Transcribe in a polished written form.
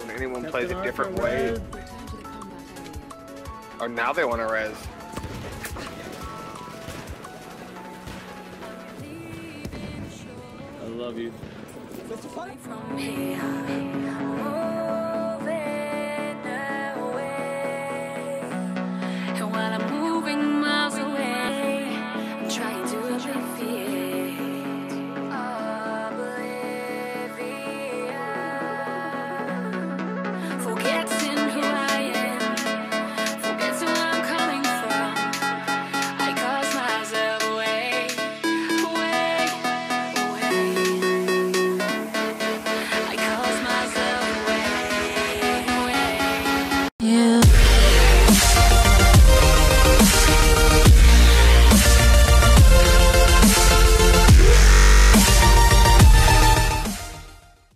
When anyone plays a different way. Or now they want to res. I love you.